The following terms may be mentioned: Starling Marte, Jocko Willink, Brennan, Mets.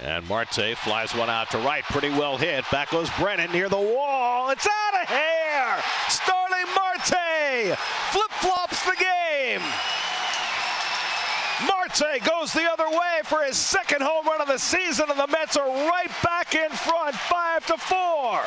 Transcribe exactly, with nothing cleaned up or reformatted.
And Marte flies one out to right. Pretty well hit. Back goes Brennan near the wall. It's out of here! Starling Marte flip-flops the game. Marte goes the other way for his second home run of the season, and the Mets are right back in front, five to four.